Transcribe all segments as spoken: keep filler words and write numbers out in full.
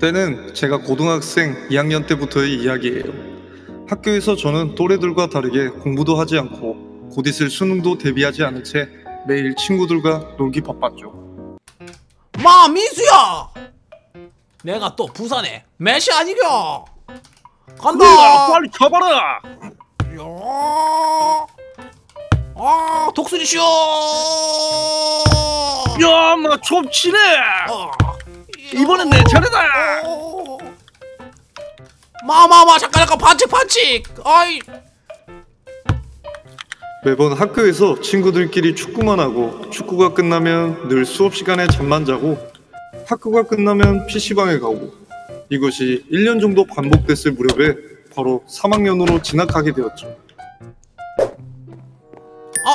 때는 제가 고등학생 이 학년 때부터의 이야기예요. 학교에서 저는 또래들과 다르게 공부도 하지 않고 곧 있을 수능도 대비하지 않은 채 매일 친구들과 놀기 바빴죠. 마 민수야! 내가 또 부산에 매시 아니겨! 간다! 그래, 빨리 가봐라! 야! 아 독수리 쇼! 야 엄마 좁치네! 어. 이번엔 내 차례다! 어. 마마마 잠깐 잠깐 반칙 반칙! 아이. 매번 학교에서 친구들끼리 축구만 하고 축구가 끝나면 늘 수업시간에 잠만 자고 학교가 끝나면 피시방에 가고 이것이 일 년 정도 반복됐을 무렵에 바로 삼 학년으로 진학하게 되었죠. 어?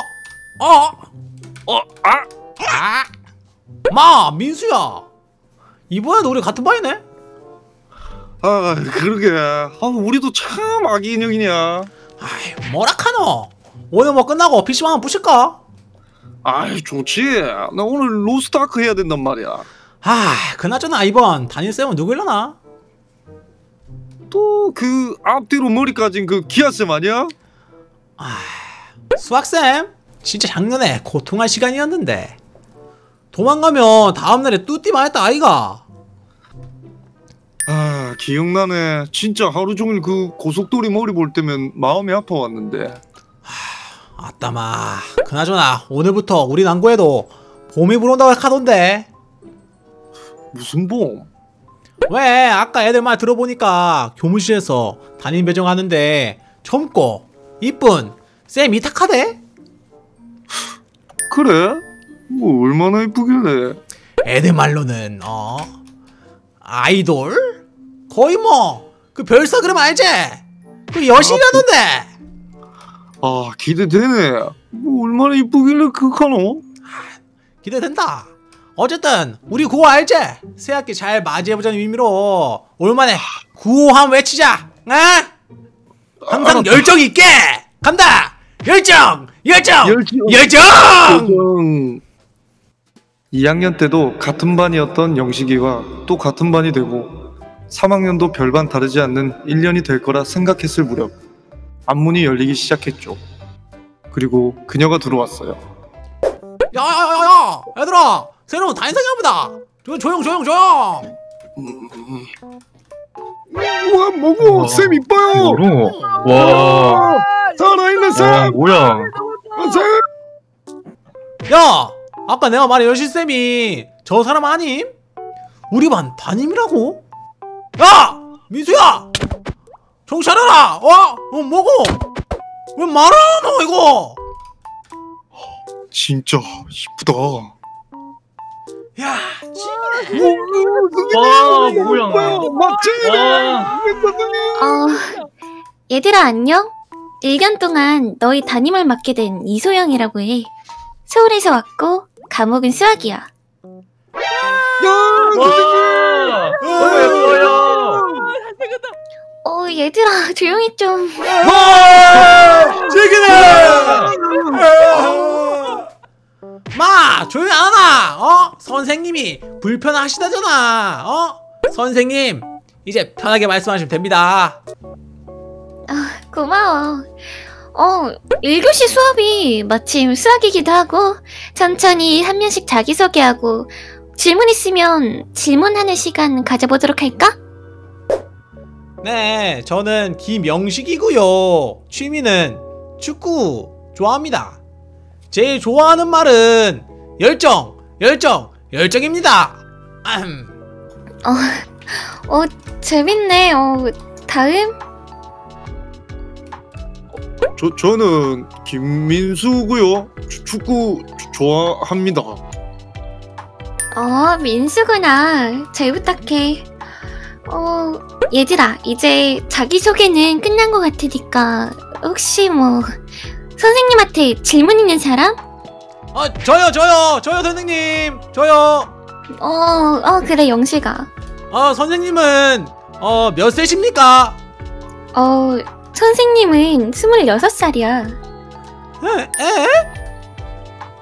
어? 어? 아? 아? 마! 민수야! 이번에도 우리 같은 반이네? 아 그러게. 아 우리도 참 아기 인형이냐. 아이 뭐라카노? 오늘 뭐 끝나고 피시방 한번 부실까? 아이 좋지. 나 오늘 로스트아크 해야 된단 말이야. 아 그나저나 이번 담임쌤은 누구일라나? 또 그 앞뒤로 머리 까진 그 기아쌤 아니야? 아 수학쌤? 진짜 작년에 고통할 시간이었는데 도망가면 다음날에 뚜띠 망했다 아이가. 아 기억나네. 진짜 하루종일 그 고속도리 머리 볼 때면 마음이 아파왔는데. 아, 아따마 그나저나 오늘부터 우리 남고에도 봄이 불어온다고 하던데. 무슨 봄? 왜 아까 애들 말 들어보니까 교무실에서 담임 배정하는데 젊고 이쁜 쌤 이탁하대? 그래? 뭐 얼마나 이쁘길래? 애들 말로는 어? 아이돌? 거의 뭐 그 별사그램 알지? 그 여신이라던데. 아 기대되네. 뭐 얼마나 이쁘길래 그카노? 아, 기대된다. 어쨌든 우리 구호 알지? 새학기 잘 맞이해보자는 의미로 올만에 구호 한번 외치자. 아? 항상 아, 열정 있게 간다. 열정! 열정! 열정! 열정! 열정! 이 학년 때도 같은 반이었던 영식이와 또 같은 반이 되고 삼 학년도 별반 다르지 않는 일 년이 될 거라 생각했을 무렵 앞문이 열리기 시작했죠. 그리고 그녀가 들어왔어요. 야야야야! 얘들아! 새로운 담임생이야보다! 조용 조용 조용 조용! 우와 뭐고! 와, 쌤 이뻐요! 뭐로? 와! 살아있는 쌤! 뭐야! 쌤! 야! 아까 내가 말한 여신쌤이 저 사람 아님? 우리 반 담임이라고? 야! 민수야! 정신 차려라! 어? 어 뭐고? 왜 말을 안 하노 이거? 진짜 이쁘다. 야, 지금 와, 뭐야? 어, 얘들아 안녕? 일 년 동안 너희 담임을 맡게 된 이소영이라고 해. 서울에서 왔고 과목은 수학이야. 야, 와, 뭐야? 어, 얘들아 조용히 좀. 와, 지금. 마! 조용히 안 하나! 어? 선생님이 불편하시다잖아! 어? 선생님! 이제 편하게 말씀하시면 됩니다. 아, 고마워. 어, 일 교시 수업이 마침 수학이기도 하고 천천히 한 명씩 자기소개하고 질문 있으면 질문하는 시간 가져보도록 할까? 네, 저는 김영식이고요. 취미는 축구 좋아합니다. 제일 좋아하는 말은 열정! 열정! 열정입니다! 아흠. 어, 어, 재밌네. 어, 다음? 저, 저는 김민수고요. 주, 축구 주, 좋아합니다. 어, 민수구나. 잘 부탁해. 어, 얘들아, 이제 자기소개는 끝난 것 같으니까 혹시 뭐... 선생님한테 질문 있는 사람? 아 저요 저요 저요 선생님 저요. 어, 어 그래 영식아. 어 선생님은 어 몇 세십니까? 어 선생님은 스물여섯 살이야. 에? 에?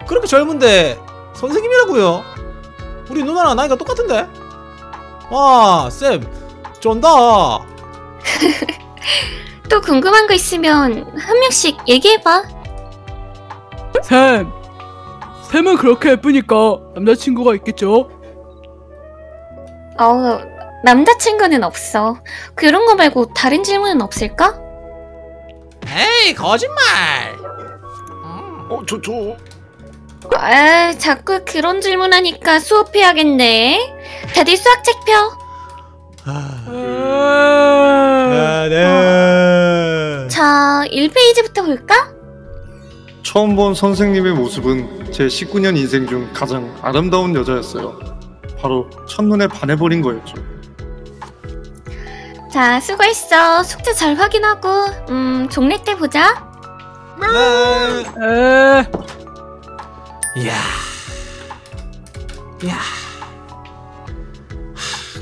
그렇게 젊은데 선생님이라고요? 우리 누나랑 나이가 똑같은데? 와, 쌤 쩐다. 또 궁금한 거 있으면 한 명씩 얘기해봐. 쌤, 쌤은 그렇게 예쁘니까 남자친구가 있겠죠? 어, 남자친구는 없어. 그런 거 말고 다른 질문은 없을까? 에이, 거짓말! 어, 저, 저... 아, 자꾸 그런 질문하니까 수업해야겠네. 다들 수학책 펴. 아, 네. 자, 일 페이지부터 볼까? 처음 본 선생님의 모습은 제 십구 년 인생 중 가장 아름다운 여자였어요. 바로 첫눈에 반해버린 거였죠. 자, 수고했어. 숙제 잘 확인하고 음, 종례 때 보자. 네. 이야, 이야,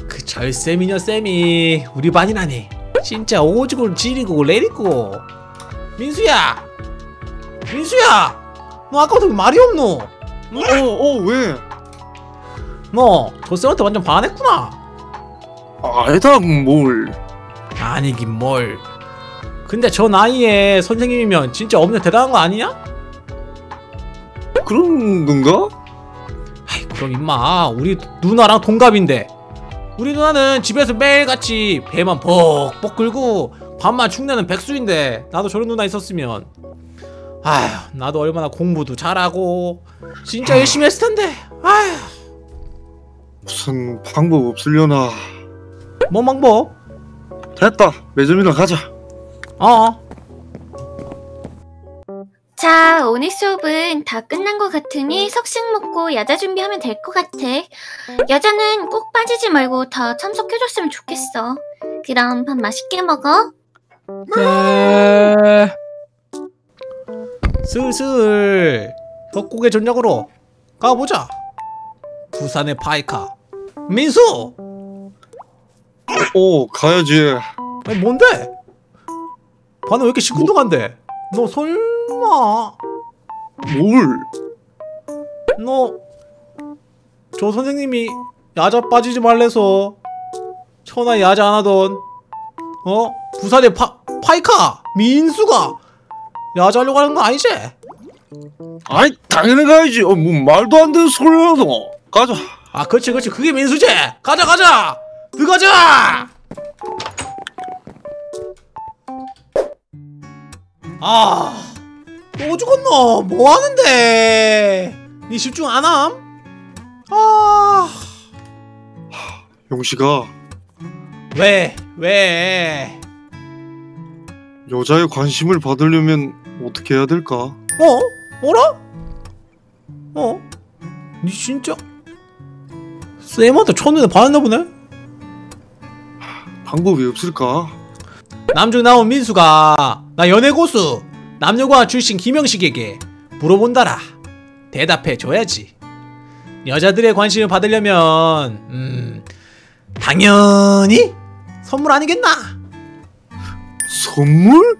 그 절쌤이냐 쌤이 우리 반이라니. 진짜 오지고 지리고 레리고. 민수야, 민수야, 너 아까부터 왜 말이 없노? 어, 어, 왜? 너 저 쌤한테 완전 반했구나. 아니다, 뭘? 아니긴 뭘. 근데 저 나이에 선생님이면 진짜 엄청 대단한 거 아니냐? 그런 건가? 아이, 그럼 임마, 우리 누나랑 동갑인데. 우리 누나는 집에서 매일같이 배만 벅벅 긁고 밤만 축내는 백수인데, 나도 저런 누나 있었으면, 아휴, 나도 얼마나 공부도 잘하고 진짜 열심히 했을 텐데. 아휴, 무슨 방법 없으려나. 뭔 방법? 됐다, 매점이나 가자. 어어. 자, 오늘 수업은 다 끝난 것 같으니 석식 먹고 야자 준비하면 될 것 같아. 야자는 꼭 빠지지 말고 다 참석해줬으면 좋겠어. 그럼 밥 맛있게 먹어. 네. 슬슬 덕국의 전략으로 가보자. 부산의 파이카. 민수! 오, 가야지. 아니, 뭔데? 반은 왜 이렇게 시큰둥한데? 너 설... 마. 뭘? 너 저 선생님이 야자 빠지지 말래서 천하 야자 안 하던 어? 부산의 파, 파이카! 민수가! 야자 하려고 하는 거 아니지? 아니, 당연히 가야지. 어, 뭐 말도 안 되는 소리라서. 가자. 아, 그렇지 그렇지, 그게 민수지! 가자 가자! 들어가자! 아... 또 죽었노? 뭐하는데? 니 집중 안함? 아... 용식아. 왜? 왜? 여자의 관심을 받으려면 어떻게 해야 될까? 어? 뭐라? 어? 니 진짜... 쌤한테 첫눈에 반했나 보네? 방법이 없을까? 남중 나온 민수가 나 연예고수! 남녀공학 출신 김영식에게 물어본다라. 대답해줘야지. 여자들의 관심을 받으려면 음... 당연히 선물 아니겠나? 선물?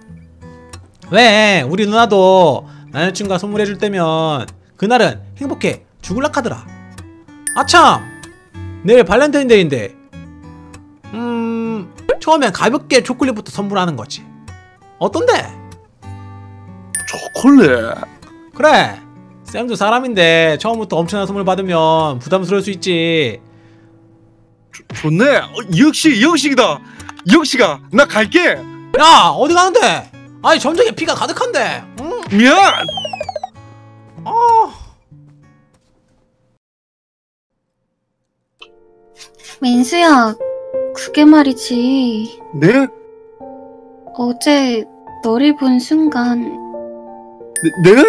왜, 우리 누나도 남자친구가 선물해줄 때면 그날은 행복해 죽을락 하더라. 아참! 내일 발렌타인데이인데 음... 처음엔 가볍게 초콜릿부터 선물하는 거지. 어떤데? 초콜릿? 그래, 쌤도 사람인데 처음부터 엄청난 선물 받으면 부담스러울 수 있지. 조, 좋네. 어, 역시 영식이다. 영식아, 나 갈게. 야, 어디 가는데? 아니, 점쟁이 피가 가득한데. 응? 미안. 어. 민수야, 그게 말이지. 네? 어제 너를 본 순간. 네? 네?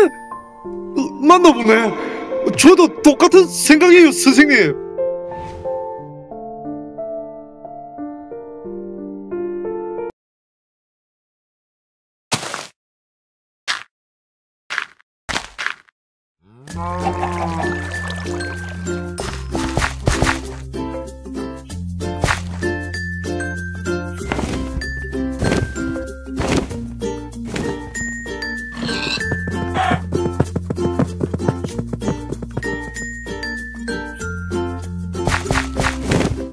맞나보네. 저도 똑같은 생각이에요, 선생님. 음...